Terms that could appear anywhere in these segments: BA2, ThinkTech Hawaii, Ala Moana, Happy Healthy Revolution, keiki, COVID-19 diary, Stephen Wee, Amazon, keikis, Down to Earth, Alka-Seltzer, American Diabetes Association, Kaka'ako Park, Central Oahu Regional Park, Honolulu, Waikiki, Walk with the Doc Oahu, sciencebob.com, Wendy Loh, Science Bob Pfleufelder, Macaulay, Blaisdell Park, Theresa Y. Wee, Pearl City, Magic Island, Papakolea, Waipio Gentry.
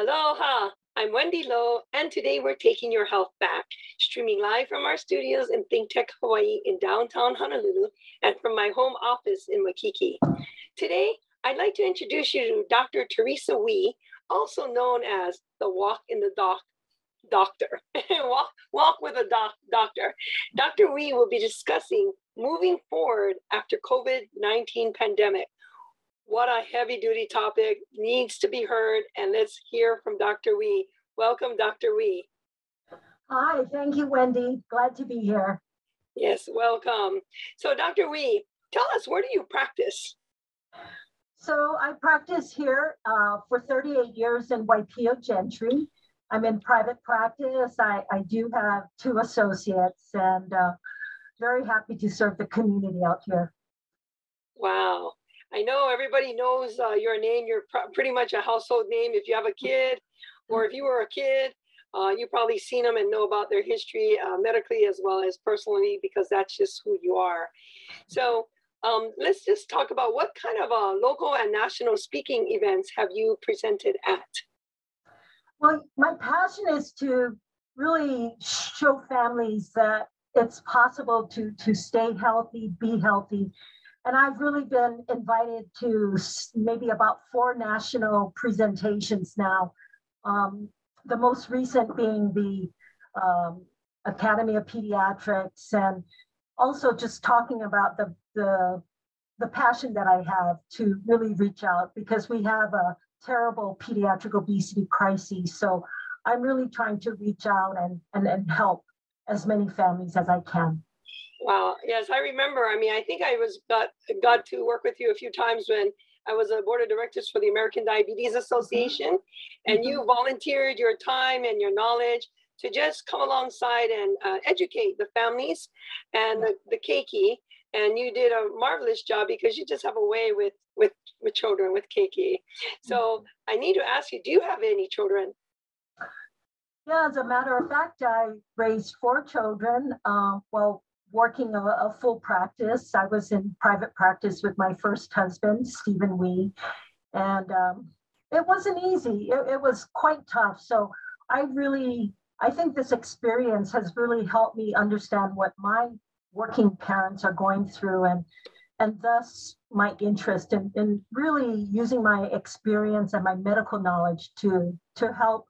Aloha, I'm Wendy Loh, and today we're taking your health back, streaming live from our studios in ThinkTech Hawaii in downtown Honolulu and from my home office in Waikiki. Today, I'd like to introduce you to Dr. Theresa Wee, also known as the Walk in the Doc Doctor. Walk with a Doc Doctor. Dr. Wee will be discussing moving forward after COVID-19 pandemic. What a heavy duty topic, needs to be heard, and let's hear from Dr. Wee. Welcome, Dr. Wee. Hi, thank you, Wendy. Glad to be here. Yes, welcome. So Dr. Wee, tell us, where do you practice? So I practice here for 38 years in Waipio Gentry. I'm in private practice. I do have two associates and very happy to serve the community out here. Wow. I know everybody knows your name. You're pretty much a household name. If you have a kid, or if you were a kid, you've probably seen them and know about their history medically as well as personally, because that's just who you are. So let's just talk about what kind of local and national speaking events have you presented at? Well, my passion is to really show families that it's possible to stay healthy, be healthy. And I've really been invited to maybe about 4 national presentations now. The most recent being the Academy of Pediatrics, and also just talking about the passion that I have to really reach out, because we have a terrible pediatric obesity crisis. So I'm really trying to reach out and help as many families as I can. Wow. Yes, I remember. I mean, I think I got to work with you a few times when I was a board of directors for the American Diabetes Association, and you volunteered your time and your knowledge to just come alongside and educate the families and the keiki. And you did a marvelous job, because you just have a way with children, with keiki. So I need to ask you, do you have any children? Yeah, as a matter of fact, I raised 4 children. Well, working a full practice. I was in private practice with my first husband, Stephen Wee, and it wasn't easy. It was quite tough. So I think this experience has really helped me understand what my working parents are going through, and thus my interest in really using my experience and my medical knowledge to help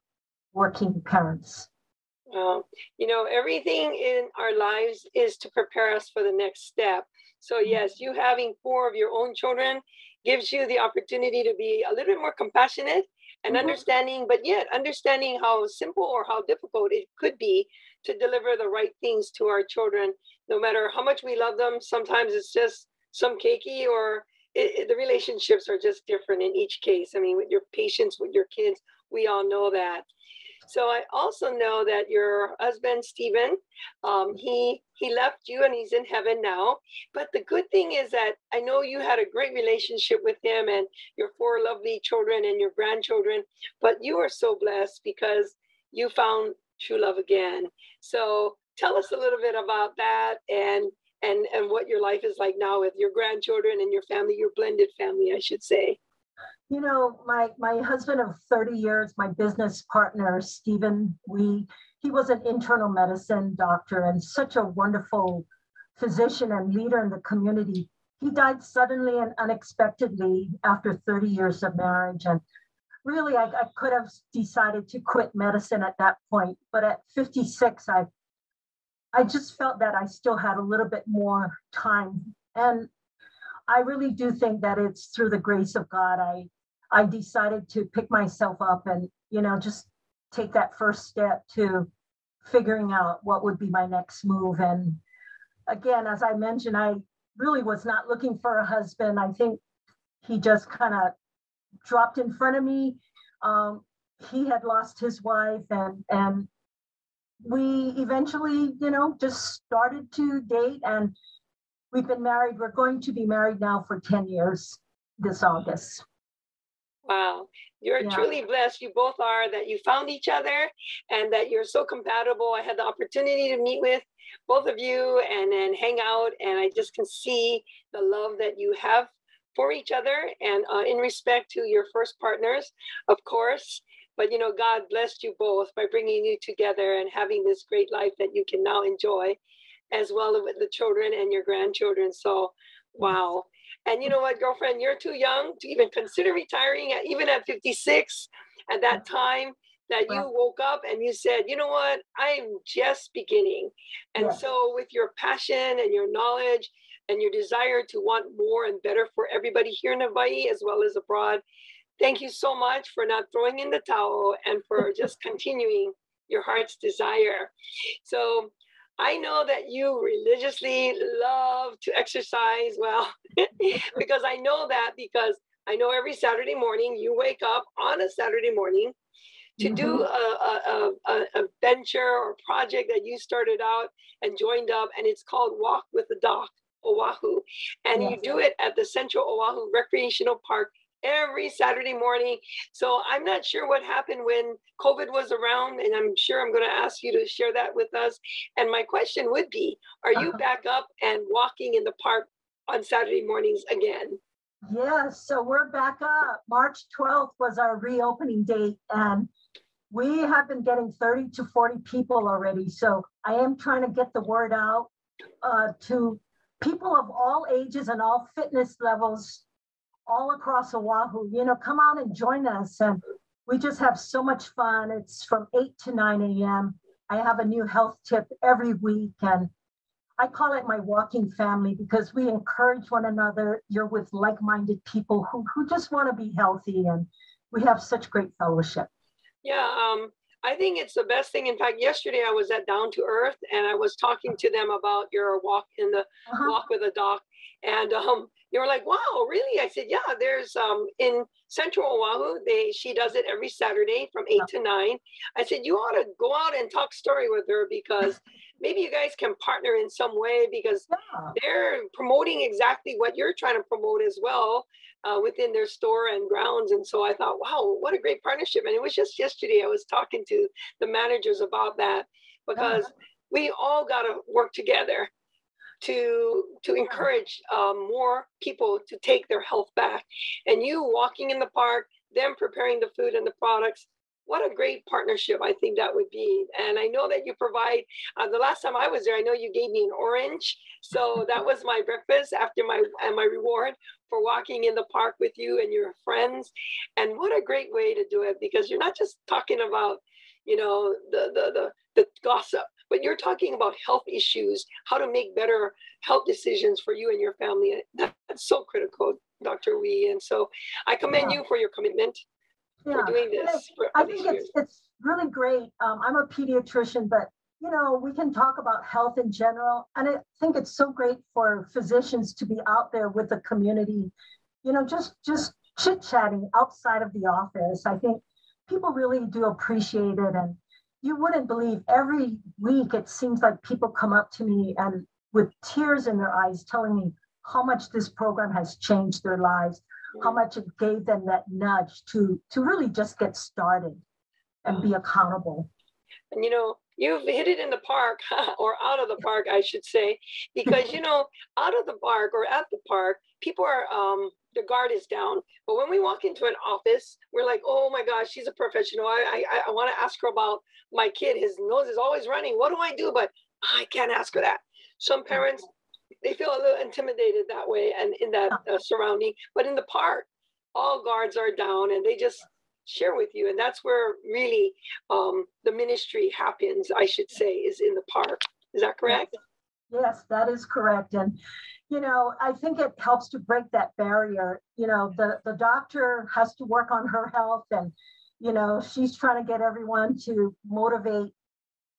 working parents. You know, everything in our lives is to prepare us for the next step. So yes, you having 4 of your own children gives you the opportunity to be a little bit more compassionate and understanding, but yet understanding how simple or how difficult it could be to deliver the right things to our children, no matter how much we love them. Sometimes it's just some keiki, or the relationships are just different in each case. I mean, with your patients, with your kids, we all know that. So I also know that your husband, Stephen, he left you and he's in heaven now. But the good thing is that I know you had a great relationship with him and your 4 lovely children and your grandchildren, but you are so blessed because you found true love again. So tell us a little bit about that and what your life is like now with your grandchildren and your family, your blended family, I should say. You know, my husband of 30 years, my business partner, Stephen Wee, he was an internal medicine doctor and such a wonderful physician and leader in the community. He died suddenly and unexpectedly after 30 years of marriage. And really, I could have decided to quit medicine at that point. But at 56, I just felt that I still had a little bit more time. And I really do think that it's through the grace of God. I decided to pick myself up and, you know, just take that first step to figuring out what would be my next move. And again, as I mentioned, I really was not looking for a husband. I think he just kind of dropped in front of me. He had lost his wife, and we eventually, you know, just started to date, and we've been married. We're going to be married now for 10 years this August. Wow. You're truly blessed. You both are, that you found each other and that you're so compatible. I had the opportunity to meet with both of you and then hang out. And I just can see the love that you have for each other and in respect to your first partners, of course. But, you know, God blessed you both by bringing you together and having this great life that you can now enjoy, as well as with the children and your grandchildren. So, wow. And you know what, girlfriend, you're too young to even consider retiring, even at 56, at that time that you woke up and you said, you know what, I'm just beginning. And so with your passion and your knowledge and your desire to want more and better for everybody here in Hawaii, as well as abroad, thank you so much for not throwing in the towel and for just continuing your heart's desire. So I know that you religiously love to exercise, well, because I know that, because I know every Saturday morning you wake up on a Saturday morning to do a venture or project that you started out and joined up, and it's called Walk with the Doc Oahu. And you do it at the Central Oahu Recreational Park every Saturday morning. So I'm not sure what happened when COVID was around, and I'm sure I'm going to ask you to share that with us. And my question would be, are you back up and walking in the park on Saturday mornings again? Yes, so we're back up. March 12th was our reopening date, and we have been getting 30 to 40 people already. So I am trying to get the word out to people of all ages and all fitness levels all across Oahu. You know, come out and join us. And we just have so much fun. It's from 8 to 9 a.m. I have a new health tip every week, and I call it my walking family, because we encourage one another. You're with like-minded people who just want to be healthy, and we have such great fellowship. Yeah, I think it's the best thing. In fact, yesterday I was at Down to Earth, and I was talking to them about your walk in the Walk with the Doc, and they were like, wow, really? I said, yeah, there's in Central Oahu, she does it every Saturday from 8 to 9. I said, you ought to go out and talk story with her, because maybe you guys can partner in some way, because they're promoting exactly what you're trying to promote as well within their store and grounds. And so I thought, wow, what a great partnership. And it was just yesterday I was talking to the managers about that, because we all got to work together to encourage more people to take their health back. And you walking in the park, them preparing the food and the products, what a great partnership I think that would be. And I know that you provide, the last time I was there, I know you gave me an orange. So that was my breakfast after my reward for walking in the park with you and your friends. And what a great way to do it, because you're not just talking about, you know, the gossip, but you're talking about health issues, how to make better health decisions for you and your family. That's so critical, Dr. Wee. And so I commend you for your commitment for doing this. I think it's really great. I'm a pediatrician, but, you know, we can talk about health in general. And I think it's so great for physicians to be out there with the community, you know, just chit-chatting outside of the office. I think people really do appreciate it. And you wouldn't believe, every week it seems like people come up to me and with tears in their eyes telling me how much this program has changed their lives, how much it gave them that nudge to really just get started and be accountable. And, you know, you've hit it in the park, or out of the park, I should say, because, you know, out of the park or at the park, people are, the guard is down. But when we walk into an office, we're like, oh my gosh, she's a professional. I want to ask her about my kid. His nose is always running. What do I do? But I can't ask her that. Some parents, they feel a little intimidated that way and in that surrounding. But in the park, all guards are down and they just share with you. And that's where really the ministry happens, I should say, is in the park. Is that correct? Yes, that is correct. And, you know, I think it helps to break that barrier. You know, the doctor has to work on her health, and, you know, she's trying to get everyone to motivate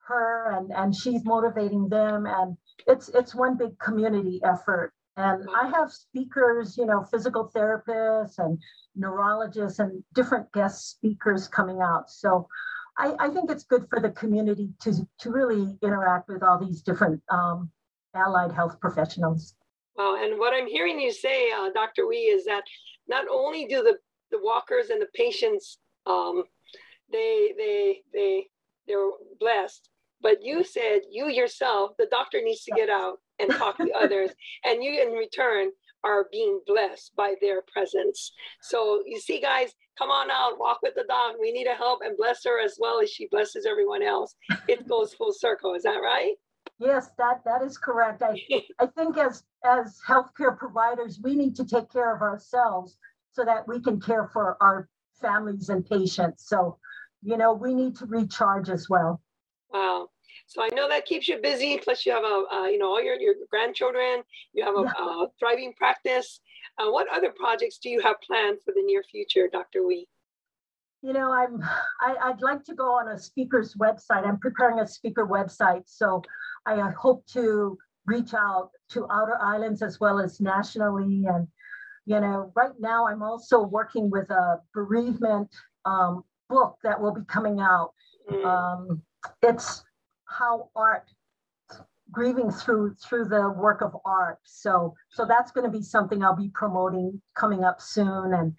her, and she's motivating them. And it's one big community effort. And I have speakers, you know, physical therapists and neurologists and different guest speakers coming out. So I think it's good for the community to really interact with all these different allied health professionals. Wow, and what I'm hearing you say, Dr. Wee, is that not only do the walkers and the patients, they're blessed, but you said you yourself, the doctor needs to get out and talk to others, and you in return are being blessed by their presence. So you see, guys, come on out, walk with the dog. We need to help and bless her as well as she blesses everyone else. It goes full circle. Is that right? Yes, that is correct. I think as healthcare providers, we need to take care of ourselves so that we can care for our families and patients. So, you know, we need to recharge as well. Wow. So I know that keeps you busy. Plus you have all your grandchildren, you have a thriving practice. What other projects do you have planned for the near future, Dr. Wee? You know, I'd like to go on a speaker's website. I'm preparing a speaker website. So I hope to reach out to outer islands as well as nationally. And, you know, right now I'm also working with a bereavement book that will be coming out. It's how art, grieving through the work of art. So that's going to be something I'll be promoting coming up soon. And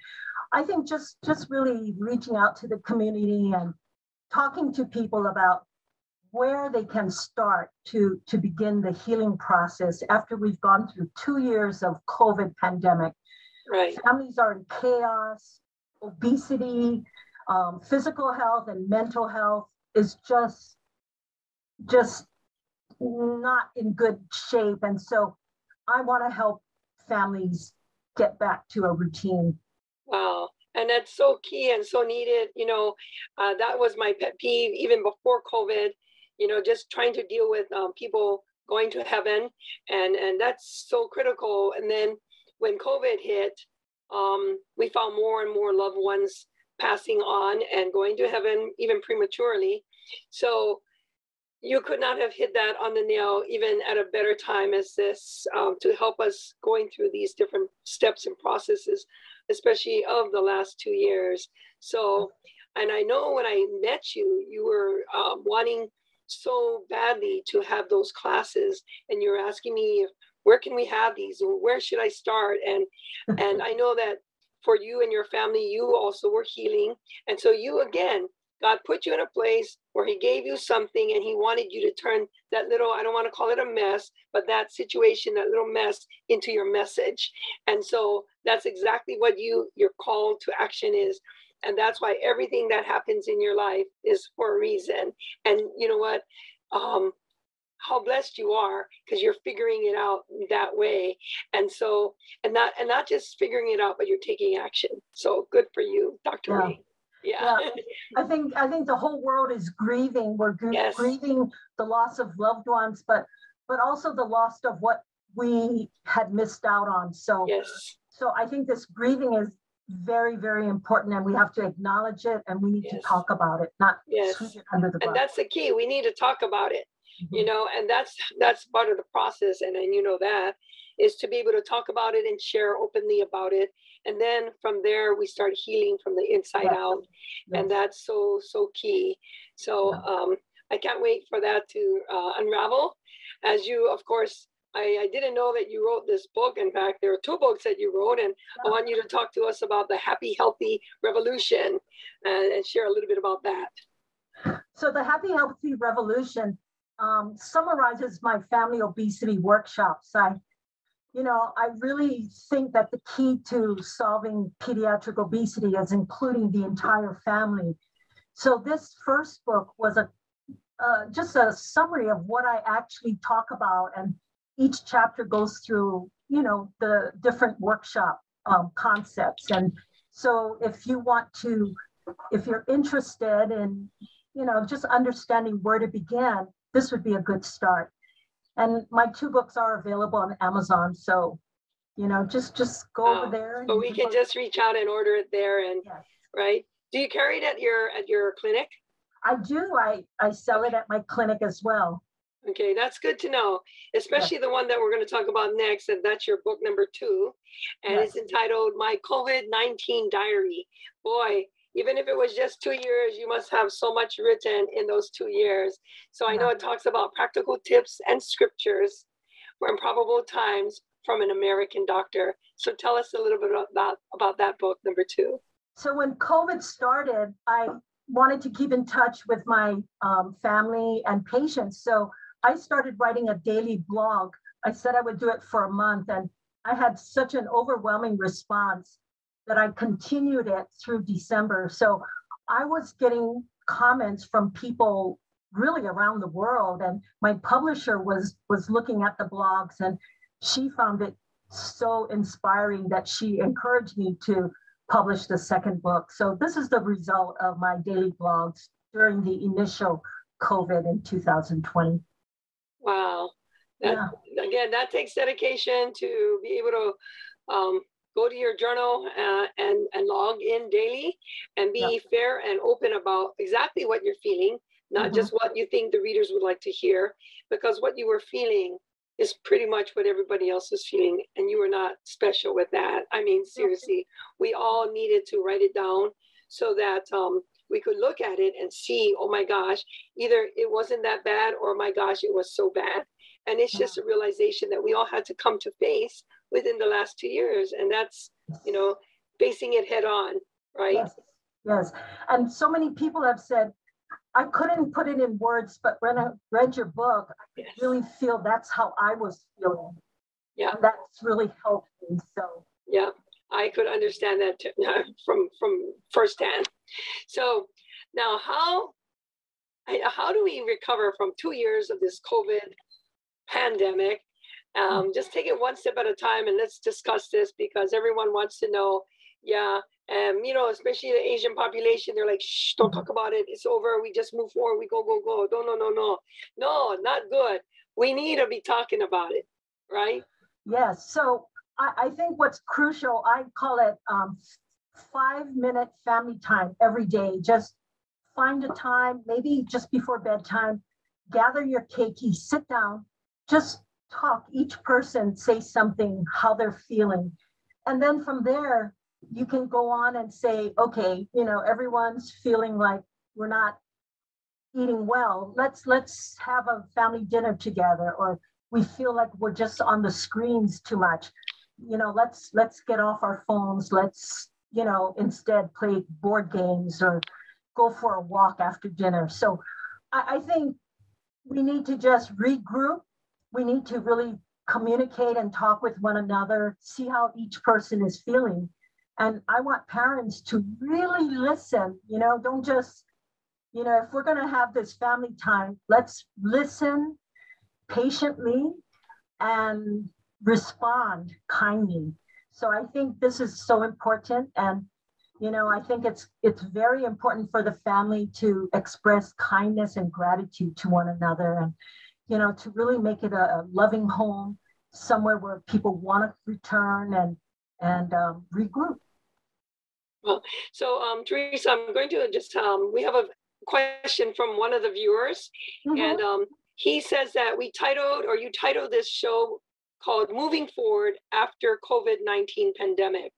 I think just really reaching out to the community and talking to people about where they can start to begin the healing process after we've gone through 2 years of COVID pandemic. Right. Families are in chaos, obesity, physical health and mental health is just not in good shape. And so I want to help families get back to a routine. Wow. And that's so key and so needed. You know, that was my pet peeve even before COVID, you know, just trying to deal with people going to heaven. And that's so critical. And then when COVID hit, we found more and more loved ones passing on and going to heaven even prematurely. So you could not have hit that on the nail even at a better time as this to help us going through these different steps and processes, especially of the last 2 years. So, and I know when I met you, you were wanting so badly to have those classes, and you're asking me, where can we have these? Where should I start? And I know that for you and your family, you also were healing. And so you, again, God put you in a place where he gave you something and he wanted you to turn that little, I don't want to call it a mess, but that situation, that little mess into your message. And so that's exactly what your call to action is. And that's why everything that happens in your life is for a reason. And you know what? How blessed you are because you're figuring it out that way. And so, and not just figuring it out, but you're taking action. So good for you, Dr. Wee. Yeah. I think the whole world is grieving. We're grieving the loss of loved ones, but also the loss of what we had missed out on. So, so I think this grieving is very, very important, and we have to acknowledge it, and we need to talk about it, not sweep it under the rug. And that's the key. We need to talk about it, you know, and that's part of the process. And you know that is to be able to talk about it and share openly about it. And then from there, we start healing from the inside out. Yes. And that's so key. So I can't wait for that to unravel. As you, of course, I didn't know that you wrote this book. In fact, there are two books that you wrote. And I want you to talk to us about the Happy Healthy Revolution and share a little bit about that. So the Happy Healthy Revolution summarizes my family obesity workshops. You know, I really think that the key to solving pediatric obesity is including the entire family. So this first book was just a summary of what I actually talk about. And each chapter goes through, you know, the different workshop concepts. And so if you're interested in, you know, just understanding where to begin, this would be a good start. And my two books are available on Amazon. So, you know, just go over there. But we can just reach out and order it there. And right. Do you carry it at your clinic? I do. I sell it at my clinic as well. Okay, that's good to know, especially the one that we're going to talk about next, and that's your book number 2. And it's entitled My COVID-19 Diary. Boy, even if it was just 2 years, you must have so much written in those 2 years. So I know it talks about practical tips and scriptures for improbable times from an American doctor. So tell us a little bit about that book, number 2. So when COVID started, I wanted to keep in touch with my family and patients. So I started writing a daily blog. I said I would do it for a month. And I had such an overwhelming response that I continued it through December. So I was getting comments from people really around the world. And my publisher was looking at the blogs, and she found it so inspiring that she encouraged me to publish the second book. So this is the result of my daily blogs during the initial COVID in 2020. Wow. Again, that takes dedication to be able to go to your journal and log in daily and be fair and open about exactly what you're feeling, not just what you think the readers would like to hear, because what you were feeling is pretty much what everybody else is feeling, and you were not special with that. I mean, seriously, we all needed to write it down so that we could look at it and see, oh my gosh, either it wasn't that bad or my gosh, it was so bad. And it's just a realization that we all had to come to face within the last 2 years. And that's, you know, facing it head on, right? Yes. And so many people have said, I couldn't put it in words, but when I read your book, I could really feel that's how I was feeling. Yeah. And that's really helped me. So, yeah, I could understand that too, from firsthand. So now how do we recover from 2 years of this COVID pandemic? Just take it one step at a time, and let's discuss this because everyone wants to know. Yeah. You know, especially the Asian population, they're like, shh, don't talk about it. It's over. We just move forward. We go, go, go. No, not good. We need to be talking about it. Right. Yes. So I think what's crucial, I call it 5-minute family time every day. Just find a time, maybe just before bedtime, gather your keiki, sit down, just talk, each person say something, how they're feeling. And then from there, you can go on and say, okay, you know, everyone's feeling like we're not eating well. Let's have a family dinner together, or we feel like we're just on the screens too much. You know, let's get off our phones. Let's, you know, instead play board games or go for a walk after dinner. So I think we need to just regroup. We need to really communicate and talk with one another, see how each person is feeling. And I want parents to really listen, you know, don't just, you know, if we're going to have this family time, let's listen patiently and respond kindly. So I think this is so important. And, you know, I think it's very important for the family to express kindness and gratitude to one another and, you know, to really make it a loving home, somewhere where people want to return and regroup. Well, so Theresa, I'm going to just, we have a question from one of the viewers, and he says that you titled this show called Moving Forward After COVID-19 Pandemic.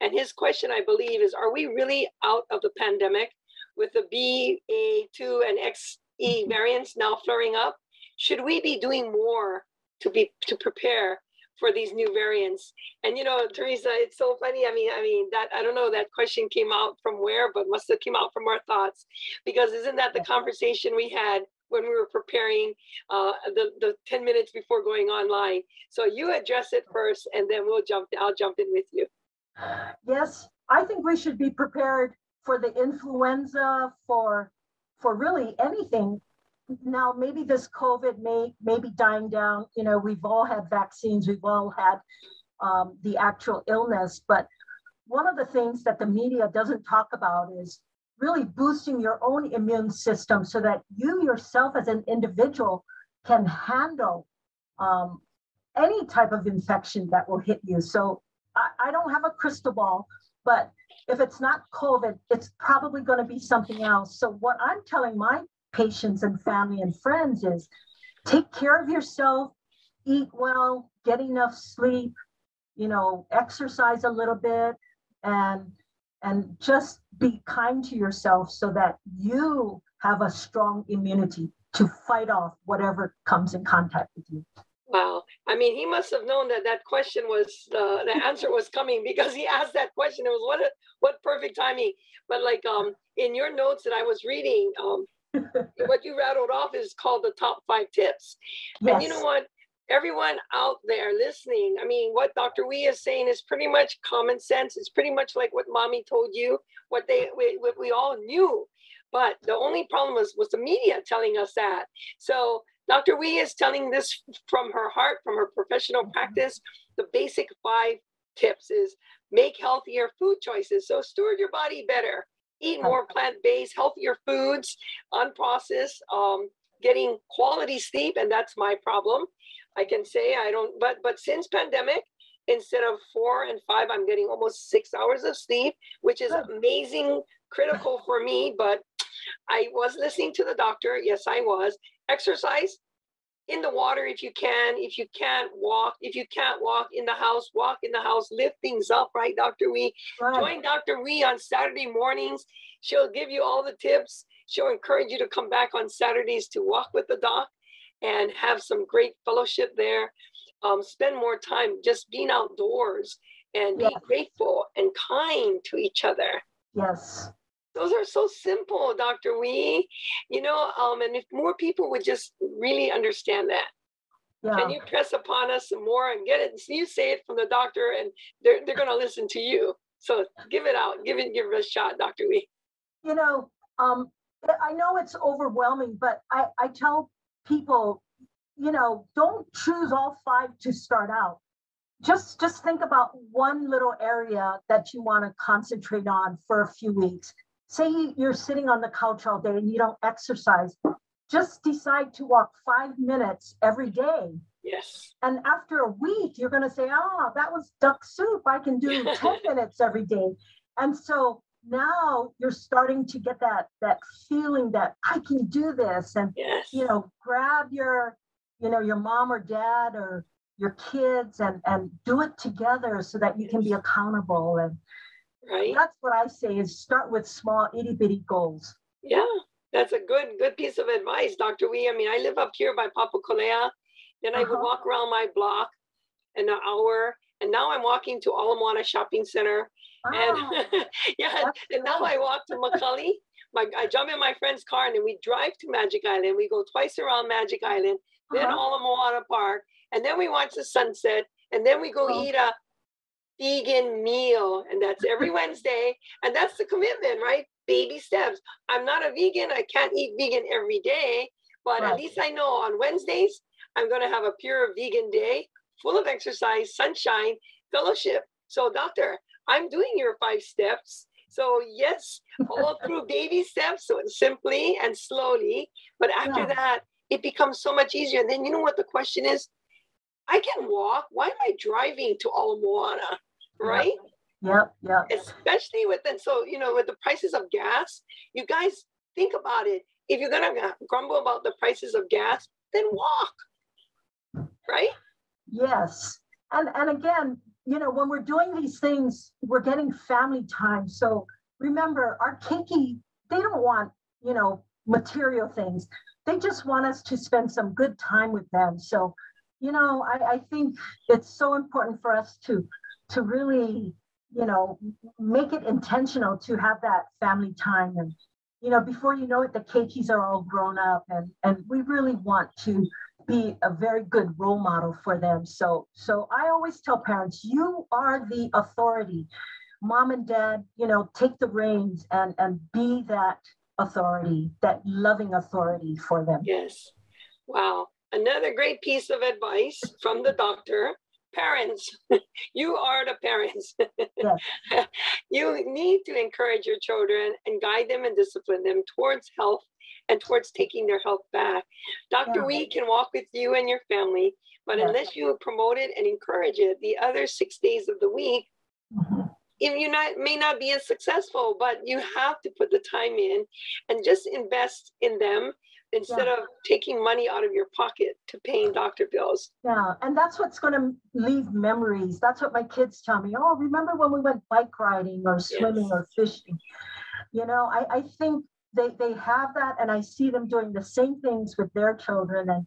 And his question, I believe, is, are we really out of the pandemic with the BA2 and XE variants now flaring up? Should we be doing more to prepare for these new variants? And you know, Theresa, it's so funny. I mean that, I don't know, that question came out from where, but must have came out from our thoughts, because isn't that the conversation we had when we were preparing the 10 minutes before going online? So you address it first, and then I'll jump in with you. Yes, I think we should be prepared for the influenza, for really anything. Now, maybe this COVID may be dying down. You know, we've all had vaccines. We've all had the actual illness. But one of the things that the media doesn't talk about is really boosting your own immune system so that you yourself as an individual can handle any type of infection that will hit you. So I don't have a crystal ball, but if it's not COVID, it's probably going to be something else. So what I'm telling my patients and family and friends is take care of yourself, eat well, get enough sleep, you know, exercise a little bit, and just be kind to yourself so that you have a strong immunity to fight off whatever comes in contact with you. Wow. I mean, he must have known that question was, the answer was coming, because he asked that question. It was what perfect timing. But like in your notes that I was reading, what you rattled off is called the top 5 tips. Yes. And you know what? everyone out there listening, I mean, what Dr. Wee is saying is pretty much common sense. It's pretty much like what mommy told you, what we all knew. But the only problem was the media telling us that. So Dr. Wee is telling this from her heart, from her professional practice. The basic 5 tips is make healthier food choices. So steward your body better. Eat more plant-based, healthier foods, unprocessed, getting quality sleep. And that's my problem. I can say I don't, but since pandemic, instead of 4 and 5, I'm getting almost 6 hours of sleep, which is amazing, critical for me. But I was listening to the doctor. Yes, I was. Exercise in the water if you can. If you can't walk, in the house, walk in the house, lift things up, right, Dr. Wee? Right. Join Dr. Wee on Saturday mornings. She'll give you all the tips. She'll encourage you to come back on Saturdays to walk with the doc and have some great fellowship there. Spend more time just being outdoors and be grateful and kind to each other. Yes. Those are so simple, Dr. Wee, you know, and if more people would just really understand that. Yeah. Can you press upon us some more and get it? You say it from the doctor and they're going to listen to you. So give it out. Give it a shot, Dr. Wee. You know, I know it's overwhelming, but I tell people, you know, don't choose all 5 to start out. Just think about one little area that you want to concentrate on for a few weeks. Say you're sitting on the couch all day and you don't exercise. Just decide to walk 5 minutes every day. Yes. And after a week, you're going to say, oh, that was duck soup. I can do 10 minutes every day. And so now you're starting to get that feeling that I can do this. And, you know, grab your, you know, your mom or dad or your kids and do it together so that you can be accountable. And right. That's what I say is start with small itty bitty goals. Yeah, that's a good piece of advice, Dr. Wee. I mean, I live up here by Papakolea. Then I would walk around my block in an hour. And now I'm walking to Ala Moana Shopping Center. Oh, and and now I walk to Macaulay. I jump in my friend's car and then we drive to Magic Island. We go twice around Magic Island, then Ala Moana Park. And then we watch the sunset, and then we go eat a vegan meal, and that's every Wednesday. And that's the commitment, right? Baby steps. I'm not a vegan. I can't eat vegan every day, but at least I know on Wednesdays, I'm going to have a pure vegan day, full of exercise, sunshine, fellowship. So, doctor, I'm doing your 5 steps. So, yes, all through baby steps, so simply and slowly. But after that, it becomes so much easier. And then you know what the question is? I can walk. Why am I driving to Ala Moana, right? Yeah. Especially with the prices of gas, you guys think about it. If you're going to grumble about the prices of gas, then walk, right? Yes. And again, you know, when we're doing these things, we're getting family time. So remember, our keiki, they don't want, you know, material things. They just want us to spend some good time with them. So, you know, I think it's so important for us to really, you know, make it intentional to have that family time. And, you know, before you know it, the keikis are all grown up and we really want to be a very good role model for them. So I always tell parents, you are the authority. Mom and dad, you know, take the reins and be that authority, that loving authority for them. Yes. Wow. Another great piece of advice from the doctor. Parents, you are the parents. Yes. You need to encourage your children and guide them and discipline them towards health and towards taking their health back. Dr. Wee can walk with you and your family, but unless you promote it and encourage it, the other 6 days of the week, may not be as successful, but you have to put the time in and just invest in them. Instead of taking money out of your pocket to paying doctor bills. Yeah, and that's what's going to leave memories. That's what my kids tell me. Oh, remember when we went bike riding or swimming or fishing? You know, I think they have that, and I see them doing the same things with their children, and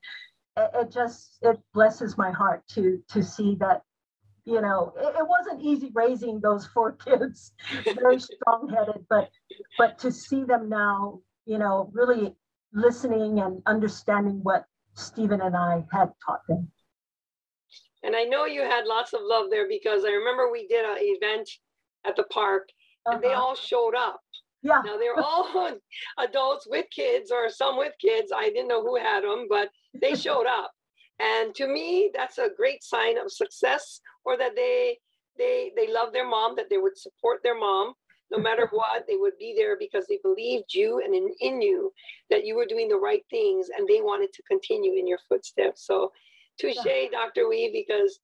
it blesses my heart to see that. You know, it wasn't easy raising those 4 kids. Very strong-headed, but to see them now, you know, really listening and understanding what Stephen and I had taught them. And I know you had lots of love there because I remember we did an event at the park and they all showed up. Yeah. Now they're all adults with kids or some with kids. I didn't know who had them, but they showed up. And to me, that's a great sign of success, or that they love their mom, that they would support their mom. No matter what, they would be there because they believed you and in you, that you were doing the right things, and they wanted to continue in your footsteps. So touche, Dr. Wee, because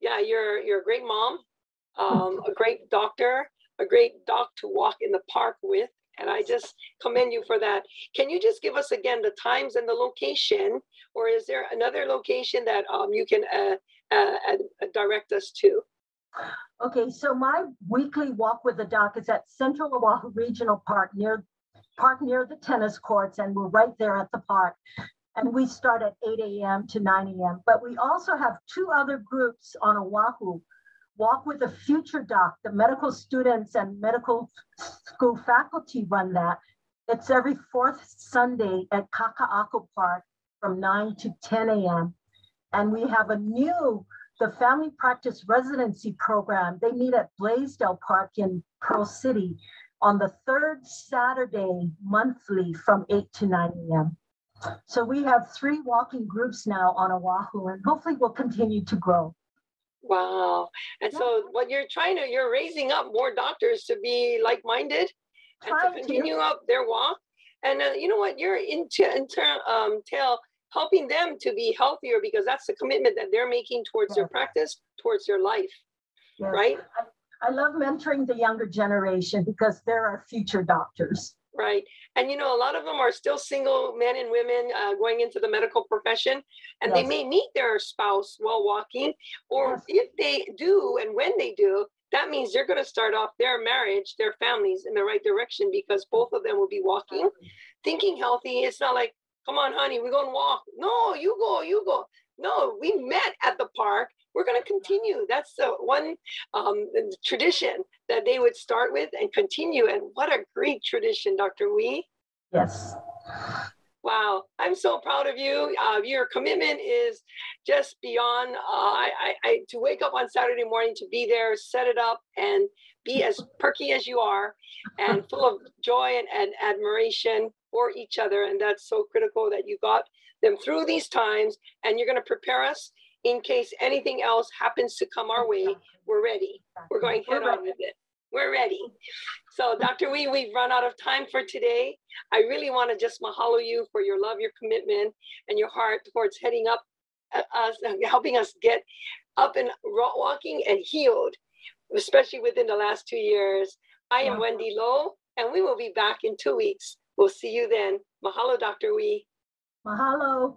you're a great mom, a great doctor, a great doc to walk in the park with. And I just commend you for that. Can you just give us again the times and the location, or is there another location that you can direct us to? Okay, so my weekly walk with the doc is at Central Oahu Regional Park near the tennis courts, and we're right there at the park. And we start at 8 a.m. to 9 a.m. But we also have two other groups on Oahu. Walk with the Future Doc, the medical students and medical school faculty run that. It's every fourth Sunday at Kaka'ako Park from 9 to 10 a.m. And we have the Family Practice Residency Program. They meet at Blaisdell Park in Pearl City on the third Saturday monthly from 8 to 9 a.m. So we have three walking groups now on Oahu, and hopefully we'll continue to grow. Wow. And so what you're raising up more doctors to be like-minded and to continue up their walk. And you know what, you're into helping them to be healthier, because that's the commitment that they're making towards their practice, towards their life, right? I love mentoring the younger generation because they're our future doctors. Right. And, you know, a lot of them are still single men and women going into the medical profession, and they may meet their spouse while walking, or if they do, and when they do, that means they're going to start off their marriage, their families in the right direction, because both of them will be walking, thinking healthy. It's not like, come on, honey, we're going to walk. No, you go. No, we met at the park. We're going to continue. That's the one tradition that they would start with and continue. And what a great tradition, Dr. Wee. Yes. Wow. I'm so proud of you. Your commitment is just beyond. To wake up on Saturday morning, to be there, set it up, and be as perky as you are and full of joy and admiration for each other. And that's so critical that you got them through these times, and you're going to prepare us in case anything else happens to come our way. We're ready. We're going head on with it. We're ready. So Dr. Wee, we've run out of time for today. I really want to just mahalo you for your love, your commitment, and your heart towards heading up us, helping us get up and walking and healed, especially within the last 2 years. I am Wendy Loh, and we will be back in 2 weeks. We'll see you then. Mahalo, Dr. Wee. Mahalo.